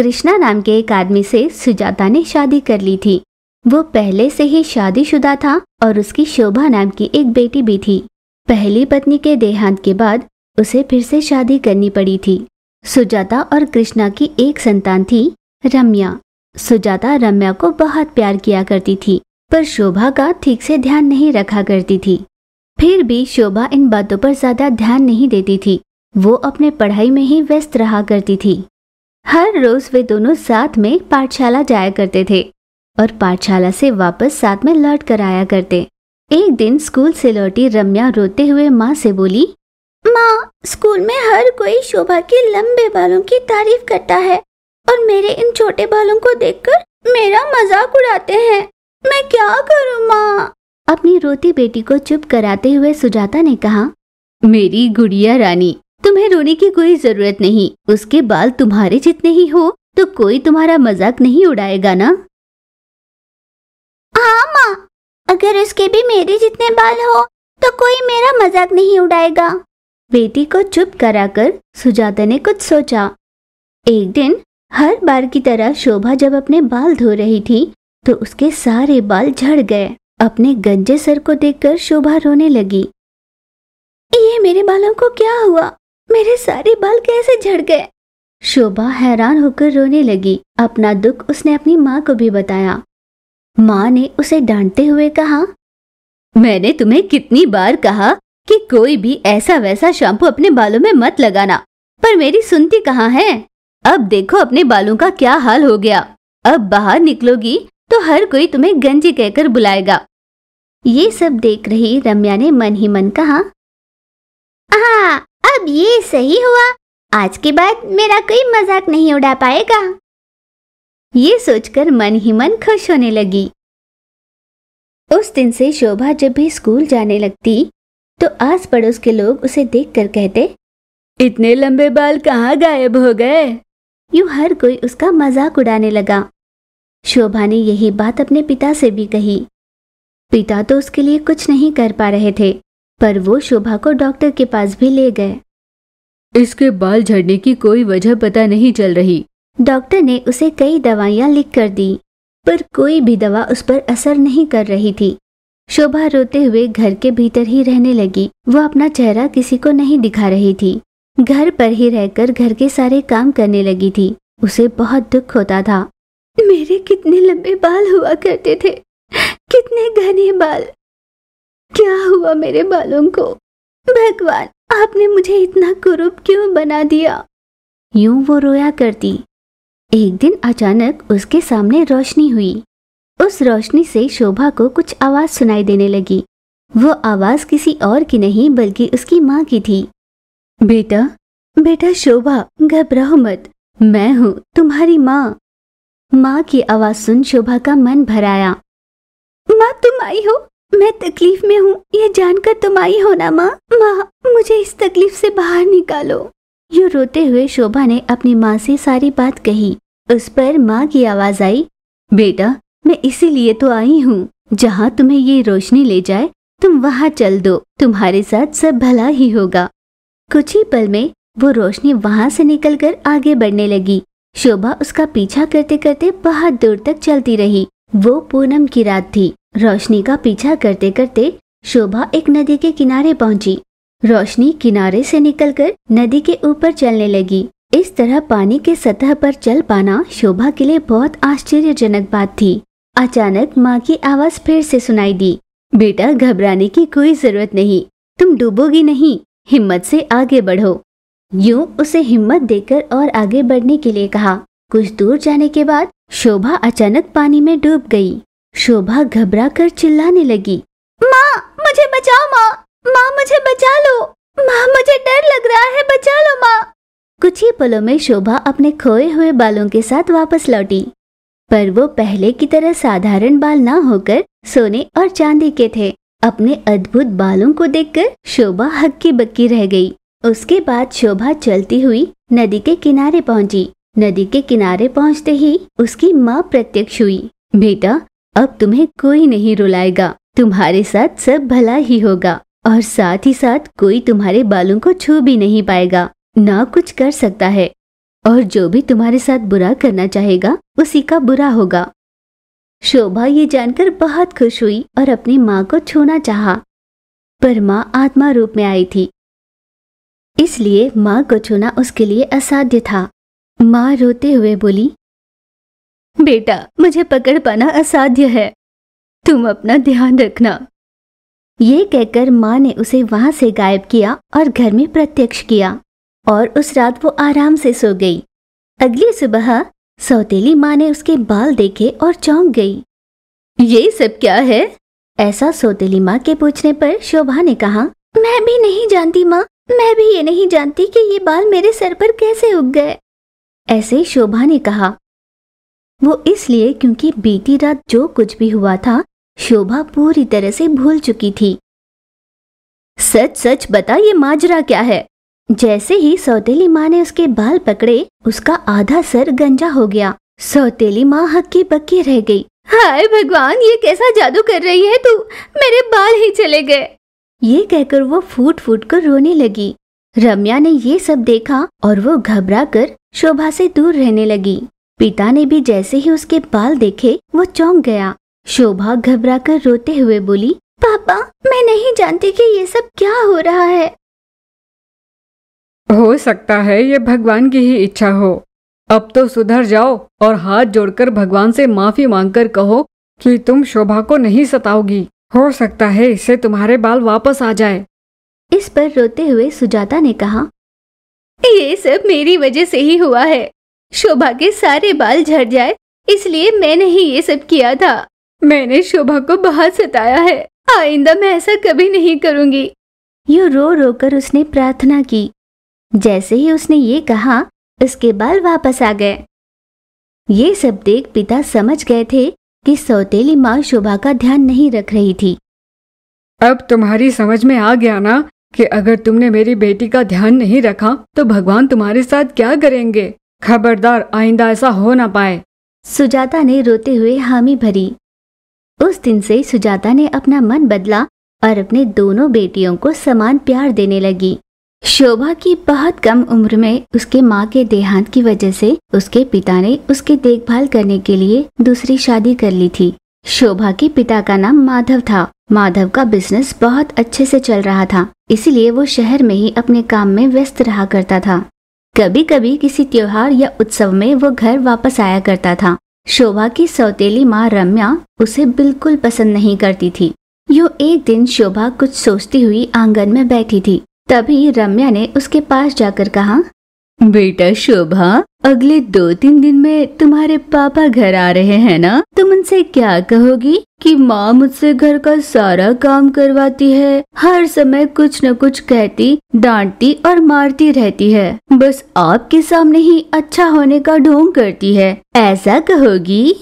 कृष्णा नाम के एक आदमी से सुजाता ने शादी कर ली थी। वो पहले से ही शादीशुदा था और उसकी शोभा नाम की एक बेटी भी थी। पहली पत्नी के देहांत के बाद उसे फिर से शादी करनी पड़ी थी। सुजाता और कृष्णा की एक संतान थी, रम्या। सुजाता रम्या को बहुत प्यार किया करती थी, पर शोभा का ठीक से ध्यान नहीं रखा करती थी। फिर भी शोभा इन बातों पर ज्यादा ध्यान नहीं देती थी, वो अपने पढ़ाई में ही व्यस्त रहा करती थी। हर रोज वे दोनों साथ में पाठशाला जाया करते थे और पाठशाला से वापस साथ में लौट कर आया करते। एक दिन स्कूल से लौटी रम्या रोते हुए माँ से बोली, माँ, स्कूल में हर कोई शोभा के लंबे बालों की तारीफ करता है और मेरे इन छोटे बालों को देखकर मेरा मजाक उड़ाते हैं। मैं क्या करूँ माँ? अपनी रोती बेटी को चुप कराते हुए सुजाता ने कहा, मेरी गुड़िया रानी, तुम्हें रोने की कोई जरूरत नहीं। उसके बाल तुम्हारे जितने ही हो तो कोई तुम्हारा मजाक नहीं उड़ाएगा ना? हाँ माँ, अगर उसके भी मेरे जितने बाल हो तो कोई मेरा मजाक नहीं उड़ाएगा। बेटी को चुप कराकर सुजाता ने कुछ सोचा। एक दिन हर बार की तरह शोभा जब अपने बाल धो रही थी तो उसके सारे बाल झड़ गए। अपने गंजे सर को देखकर शोभा रोने लगी। ये मेरे बालों को क्या हुआ? मेरे सारे बाल कैसे झड़ गए? शोभा हैरान होकर रोने लगी। अपना दुख उसने अपनी माँ को भी बताया। माँ ने उसे डांटते हुए कहा, मैंने तुम्हें कितनी बार कहा कि कोई भी ऐसा वैसा शैम्पू अपने बालों में मत लगाना, पर मेरी सुनती कहाँ है? अब देखो अपने बालों का क्या हाल हो गया। अब बाहर निकलोगी तो हर कोई तुम्हें गंजी कहकर बुलाएगा। ये सब देख रही रम्या ने मन ही मन कहा, हाँ, अब ये सही हुआ। आज के बाद मेरा कोई मजाक नहीं उड़ा पाएगा। ये सोचकर मन ही मन खुश होने लगी। उस दिन से शोभा जब भी स्कूल जाने लगती तो आस पड़ोस के लोग उसे देखकर कहते, इतने लंबे बाल कहाँ गायब हो गए? यूं हर कोई उसका मजाक उड़ाने लगा। शोभा ने यही बात अपने पिता से भी कही। पिता तो उसके लिए कुछ नहीं कर पा रहे थे, पर वो शोभा को डॉक्टर के पास भी ले गए। इसके बाल झड़ने की कोई वजह पता नहीं चल रही। डॉक्टर ने उसे कई दवाइयां लिख कर दी, पर कोई भी दवा उस पर असर नहीं कर रही थी। शोभा रोते हुए घर के भीतर ही रहने लगी। वह अपना चेहरा किसी को नहीं दिखा रही थी। घर पर ही रहकर घर के सारे काम करने लगी थी। उसे बहुत दुख होता था। मेरे कितने लंबे बाल हुआ करते थे, कितने घने बाल। क्या हुआ मेरे बालों को? भगवान, आपने मुझे इतना कुरूप क्यों बना दिया? यूं वो रोया करती। एक दिन अचानक उसके सामने रोशनी हुई। उस रोशनी से शोभा को कुछ आवाज़ सुनाई देने लगी। वो आवाज़ किसी और की नहीं बल्कि उसकी माँ की थी। बेटा, बेटा शोभा, घबराओ मत, मैं हूँ तुम्हारी माँ। माँ की आवाज़ सुन शोभा का मन भर आया। माँ तुम आई हो? मैं तकलीफ में हूँ ये जानकर तुम आई हो ना माँ? माँ, मुझे इस तकलीफ से बाहर निकालो। यूं रोते हुए शोभा ने अपनी माँ से सारी बात कही। उस पर माँ की आवाज़ आई, बेटा मैं इसीलिए तो आई हूँ, जहाँ तुम्हें ये रोशनी ले जाए तुम वहाँ चल दो, तुम्हारे साथ सब भला ही होगा। कुछ ही पल में वो रोशनी वहाँ से निकलकर आगे बढ़ने लगी। शोभा उसका पीछा करते करते बहुत दूर तक चलती रही। वो पूनम की रात थी। रोशनी का पीछा करते करते शोभा एक नदी के किनारे पहुंची। रोशनी किनारे से निकलकर नदी के ऊपर चलने लगी। इस तरह पानी के सतह पर चल पाना शोभा के लिए बहुत आश्चर्यजनक बात थी। अचानक माँ की आवाज़ फिर से सुनाई दी, बेटा घबराने की कोई जरूरत नहीं, तुम डूबोगी नहीं, हिम्मत से आगे बढ़ो। यूं उसे हिम्मत देकर और आगे बढ़ने के लिए कहा। कुछ दूर जाने के बाद शोभा अचानक पानी में डूब गई। शोभा घबरा कर चिल्लाने लगी, माँ मुझे बचाओ, माँ, माँ मुझे बचा लो, माँ मुझे डर लग रहा है, बचा लो माँ। कुछ ही पलों में शोभा अपने खोए हुए बालों के साथ वापस लौटी, पर वो पहले की तरह साधारण बाल ना होकर सोने और चांदी के थे। अपने अद्भुत बालों को देखकर शोभा हक्की बक्की रह गई। उसके बाद शोभा चलती हुई नदी के किनारे पहुंची। नदी के किनारे पहुंचते ही उसकी माँ प्रत्यक्ष हुई। बेटा अब तुम्हें कोई नहीं रुलाएगा, तुम्हारे साथ सब भला ही होगा और साथ ही साथ कोई तुम्हारे बालों को छू भी नहीं पाएगा, ना कुछ कर सकता है। और जो भी तुम्हारे साथ बुरा करना चाहेगा उसी का बुरा होगा। शोभा ये जानकर बहुत खुश हुई और अपनी माँ को छूना चाहा, पर माँ आत्मा रूप में आई थी, इसलिए माँ को छूना उसके लिए असाध्य था। माँ रोते हुए बोली, बेटा मुझे पकड़ पाना असाध्य है, तुम अपना ध्यान रखना। ये कहकर माँ ने उसे वहां से गायब किया और घर में प्रत्यक्ष किया और उस रात वो आराम से सो गई। अगली सुबह सौतेली माँ ने उसके बाल देखे और चौंक गई। ये सब क्या है? ऐसा सौतेली माँ के पूछने पर शोभा ने कहा, मैं भी नहीं जानती माँ, मैं भी ये नहीं जानती कि ये बाल मेरे सर पर कैसे उग गए। ऐसे शोभा ने कहा। वो इसलिए क्योंकि बीती रात जो कुछ भी हुआ था शोभा पूरी तरह से भूल चुकी थी। सच सच बता ये माजरा क्या है? जैसे ही सौतेली माँ ने उसके बाल पकड़े उसका आधा सर गंजा हो गया। सौतेली माँ हक्की बक्की रह गई। हाय भगवान, ये कैसा जादू कर रही है तू, मेरे बाल ही चले गए। ये कहकर वो फूट फूट कर रोने लगी। रम्या ने ये सब देखा और वो घबरा कर शोभा से दूर रहने लगी। पिता ने भी जैसे ही उसके बाल देखे वो चौंक गया। शोभा घबरा कर रोते हुए बोली, पापा मैं नहीं जानती कि ये सब क्या हो रहा है। हो सकता है ये भगवान की ही इच्छा हो। अब तो सुधर जाओ और हाथ जोड़कर भगवान से माफी मांगकर कहो कि तुम शोभा को नहीं सताओगी, हो सकता है इससे तुम्हारे बाल वापस आ जाए। इस पर रोते हुए सुजाता ने कहा, ये सब मेरी वजह से ही हुआ है, शोभा के सारे बाल झड़ जाए इसलिए मैंने ही ये सब किया था। मैंने शोभा को बहुत सताया है, आइंदा मैं ऐसा कभी नहीं करूंगी। यूं रो रो कर उसने प्रार्थना की। जैसे ही उसने ये कहा उसके बाल वापस आ गए। ये सब देख पिता समझ गए थे कि सौतेली माँ शोभा का ध्यान नहीं रख रही थी। अब तुम्हारी समझ में आ गया ना कि अगर तुमने मेरी बेटी का ध्यान नहीं रखा तो भगवान तुम्हारे साथ क्या करेंगे। खबरदार आइंदा ऐसा हो ना पाए। सुजाता ने रोते हुए हामी भरी। उस दिन से सुजाता ने अपना मन बदला और अपने दोनों बेटियों को समान प्यार देने लगी। शोभा की बहुत कम उम्र में उसके माँ के देहांत की वजह से उसके पिता ने उसकी देखभाल करने के लिए दूसरी शादी कर ली थी। शोभा के पिता का नाम माधव था। माधव का बिजनेस बहुत अच्छे से चल रहा था, इसीलिए वो शहर में ही अपने काम में व्यस्त रहा करता था। कभी कभी किसी त्योहार या उत्सव में वो घर वापस आया करता था। शोभा की सौतेली माँ रम्या उसे बिल्कुल पसंद नहीं करती थी। यूं एक दिन शोभा कुछ सोचती हुई आंगन में बैठी थी, तभी रम्या ने उसके पास जाकर कहा, बेटा शोभा, अगले 2-3 दिन में तुम्हारे पापा घर आ रहे हैं ना, तुम उनसे क्या कहोगी कि माँ मुझसे घर का सारा काम करवाती है, हर समय कुछ न कुछ कहती, डांटती और मारती रहती है, बस आपके सामने ही अच्छा होने का ढोंग करती है, ऐसा कहोगी?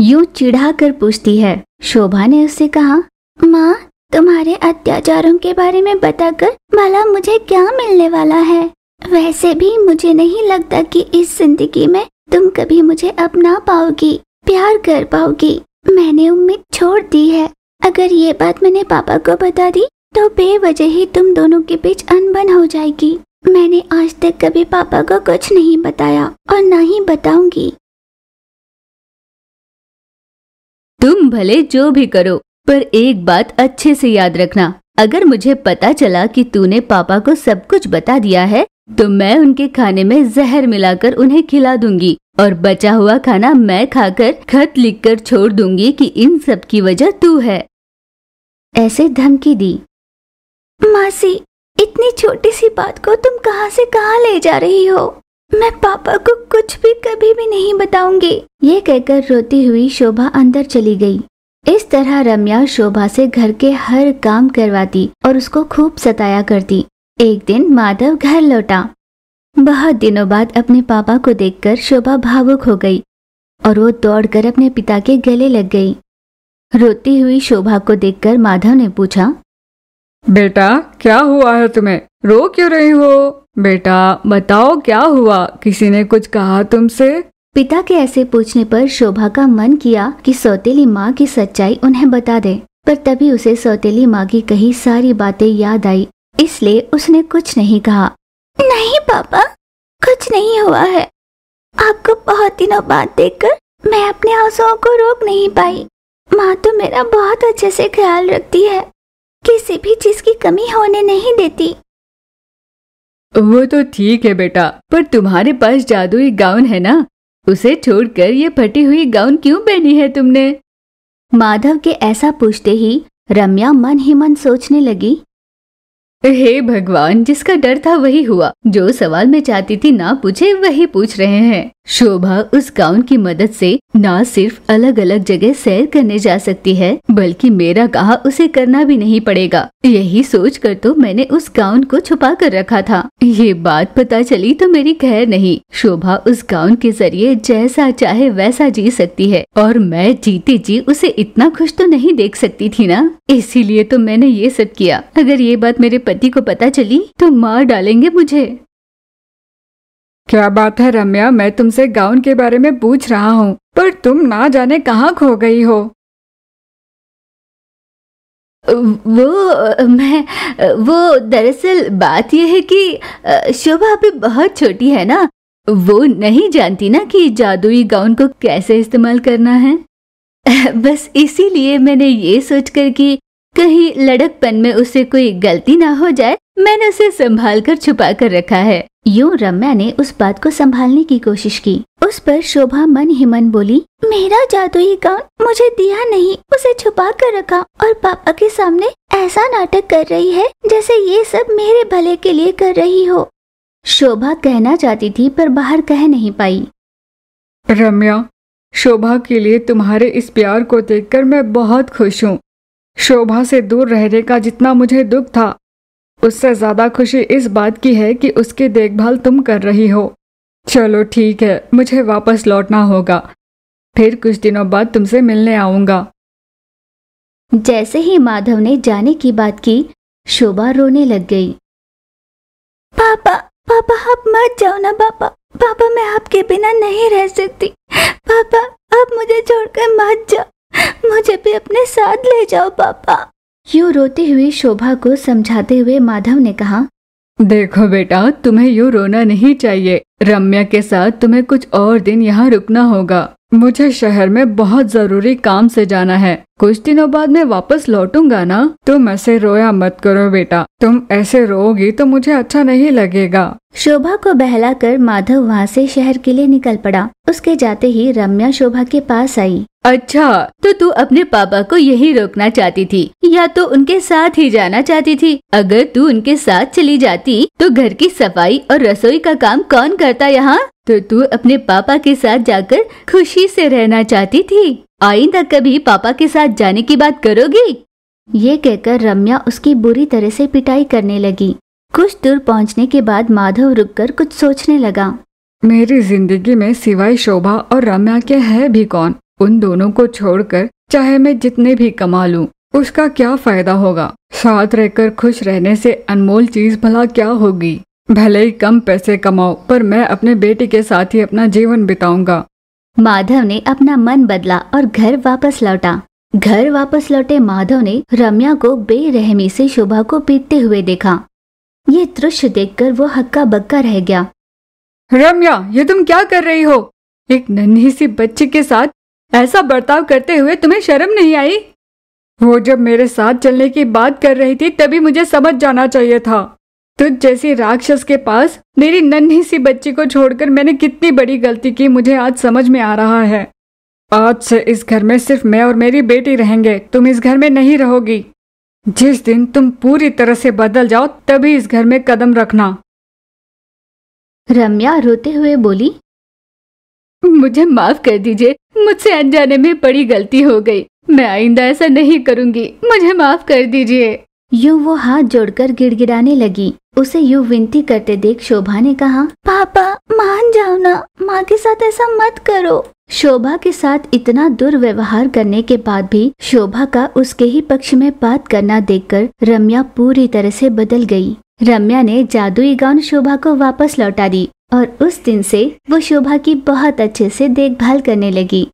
यूं चिढ़ा कर पूछती है। शोभा ने उससे कहा, माँ तुम्हारे अत्याचारों के बारे में बताकर भला मुझे क्या मिलने वाला है? वैसे भी मुझे नहीं लगता कि इस जिंदगी में तुम कभी मुझे अपना पाओगी, प्यार कर पाओगी। मैंने उम्मीद छोड़ दी है। अगर ये बात मैंने पापा को बता दी तो बेवजह ही तुम दोनों के बीच अनबन हो जाएगी। मैंने आज तक कभी पापा को कुछ नहीं बताया और ना ही बताऊंगी। तुम भले जो भी करो पर एक बात अच्छे से याद रखना, अगर मुझे पता चला कि तूने पापा को सब कुछ बता दिया है तो मैं उनके खाने में जहर मिलाकर उन्हें खिला दूंगी और बचा हुआ खाना मैं खाकर खत लिखकर छोड़ दूंगी कि इन सब की वजह तू है। ऐसे धमकी दी। मासी, इतनी छोटी सी बात को तुम कहां से कहां ले जा रही हो? मैं पापा को कुछ भी कभी भी नहीं बताऊंगी। ये कहकर रोती हुई शोभा अंदर चली गई। इस तरह रम्या शोभा से घर के हर काम करवाती और उसको खूब सताया करती। एक दिन माधव घर लौटा। बहुत दिनों बाद अपने पापा को देखकर शोभा भावुक हो गई और वो दौड़कर अपने पिता के गले लग गई। रोती हुई शोभा को देखकर माधव ने पूछा, बेटा क्या हुआ है तुम्हें, रो क्यों रही हो? बेटा बताओ क्या हुआ, किसी ने कुछ कहा तुमसे? पिता के ऐसे पूछने पर शोभा का मन किया कि सौतेली माँ की सच्चाई उन्हें बता दे, पर तभी उसे सौतेली माँ की कही सारी बातें याद आई, इसलिए उसने कुछ नहीं कहा। नहीं पापा, कुछ नहीं हुआ है, आपको बहुत दिनों बाद देखकर मैं अपने आंसुओं को रोक नहीं पाई। माँ तो मेरा बहुत अच्छे से ख्याल रखती है, किसी भी चीज की कमी होने नहीं देती। वो तो ठीक है बेटा, पर तुम्हारे पास जादुई गाउन है ना, उसे छोड़कर ये फटी हुई गाउन क्यों पहनी है तुमने? माधव के ऐसा पूछते ही रम्या मन ही मन सोचने लगी, हे भगवान, जिसका डर था वही हुआ, जो सवाल मैं चाहती थी ना पूछे वही पूछ रहे हैं। शोभा उस गाउन की मदद से ना सिर्फ अलग अलग जगह सैर करने जा सकती है, बल्कि मेरा कहा उसे करना भी नहीं पड़ेगा। यही सोचकर तो मैंने उस गाउन को छुपा कर रखा था। ये बात पता चली तो मेरी खैर नहीं। शोभा उस गाउन के जरिए जैसा चाहे वैसा जी सकती है, और मैं जीते जी उसे इतना खुश तो नहीं देख सकती थी ना, इसीलिए तो मैंने ये सब किया। अगर ये बात मेरे पति को पता चली तो मार डालेंगे मुझे। क्या बात है रम्या, मैं तुमसे गाउन के बारे में पूछ रहा हूँ, पर तुम ना जाने कहाँ खो गई हो। वो दरअसल बात यह है कि शोभा अभी बहुत छोटी है ना, वो नहीं जानती ना कि जादुई गाउन को कैसे इस्तेमाल करना है। बस इसीलिए मैंने ये सोचकर कि कहीं लड़कपन में उसे कोई गलती ना हो जाए, मैंने उसे संभाल कर छुपा कर रखा है। यूं रम्या ने उस बात को संभालने की कोशिश की। उस पर शोभा मन ही मन बोली, मेरा जादुई गाउन मुझे दिया नहीं, उसे छुपा कर रखा, और पापा के सामने ऐसा नाटक कर रही है जैसे ये सब मेरे भले के लिए कर रही हो। शोभा कहना चाहती थी पर बाहर कह नहीं पाई। रम्या, शोभा के लिए तुम्हारे इस प्यार को देख कर मैं बहुत खुश हूँ। शोभा से दूर रहने का जितना मुझे दुख था, उससे ज़्यादा खुशी इस बात की है कि उसकी देखभाल तुम कर रही हो। चलो ठीक है, मुझे वापस लौटना होगा, फिर कुछ दिनों बाद तुमसे मिलने आऊँगा। जैसे ही माधव ने जाने की बात की, शोभा रोने लग गई। पापा, पापा आप मत जाओ ना पापा, पापा मैं आपके बिना नहीं रह सकती, पापा आप मुझे छोड़कर मत जाओ, मुझे भी अपने साथ ले जाओ पापा। यूं रोते हुए शोभा को समझाते हुए माधव ने कहा, देखो बेटा, तुम्हें यूं रोना नहीं चाहिए। रम्या के साथ तुम्हें कुछ और दिन यहाँ रुकना होगा। मुझे शहर में बहुत जरूरी काम से जाना है, कुछ दिनों बाद मैं वापस लौटूंगा ना। तुम ऐसे रोया मत करो बेटा, तुम ऐसे रोओगी तो मुझे अच्छा नहीं लगेगा। शोभा को बहलाकर माधव वहाँ से शहर के लिए निकल पड़ा। उसके जाते ही रम्या शोभा के पास आई। अच्छा, तो तू अपने पापा को यही रोकना चाहती थी, या तो उनके साथ ही जाना चाहती थी? अगर तू उनके साथ चली जाती तो घर की सफाई और रसोई का काम कौन करता यहाँ? तो तू अपने पापा के साथ जाकर खुशी से रहना चाहती थी। आइंदा कभी पापा के साथ जाने की बात करोगी? ये कहकर रम्या उसकी बुरी तरह से पिटाई करने लगी। कुछ दूर पहुँचने के बाद माधव रुककर कुछ सोचने लगा। मेरी जिंदगी में सिवाय शोभा और रम्या के है भी कौन? उन दोनों को छोड़कर चाहे मैं जितने भी कमा लूं, उसका क्या फायदा होगा? साथ रहकर खुश रहने से अनमोल चीज भला क्या होगी? भले ही कम पैसे कमाओ, पर मैं अपने बेटे के साथ ही अपना जीवन बिताऊंगा। माधव ने अपना मन बदला और घर वापस लौटा। घर वापस लौटे माधव ने रम्या को बेरहमी से शोभा को पीटते हुए देखा। ये दृश्य देखकर वो हक्का बक्का रह गया। रम्या, ये तुम क्या कर रही हो? एक नन्ही सी बच्ची के साथ ऐसा बर्ताव करते हुए तुम्हें शर्म नहीं आई? वो जब मेरे साथ चलने की बात कर रही थी तभी मुझे समझ जाना चाहिए था। तुझ जैसी राक्षस के पास मेरी नन्ही सी बच्ची को छोड़कर मैंने कितनी बड़ी गलती की, मुझे आज समझ में आ रहा है। आज से इस घर में सिर्फ मैं और मेरी बेटी रहेंगे, तुम इस घर में नहीं रहोगी। जिस दिन तुम पूरी तरह से बदल जाओ तभी इस घर में कदम रखना। रम्या रोते हुए बोली, मुझे माफ कर दीजिए, मुझसे अनजाने में बड़ी गलती हो गई, मैं आइंदा ऐसा नहीं करूंगी, मुझे माफ कर दीजिए। यूं वो हाथ जोड़कर गिड़गिड़ाने लगी। उसे यूं विनती करते देख शोभा ने कहा, पापा मान जाओ ना, माँ के साथ ऐसा मत करो। शोभा के साथ इतना दुर्व्यवहार करने के बाद भी शोभा का उसके ही पक्ष में बात करना देखकर रम्या पूरी तरह से बदल गई। रम्या ने जादुई गाउन शोभा को वापस लौटा दी और उस दिन से वो शोभा की बहुत अच्छे से देखभाल करने लगी।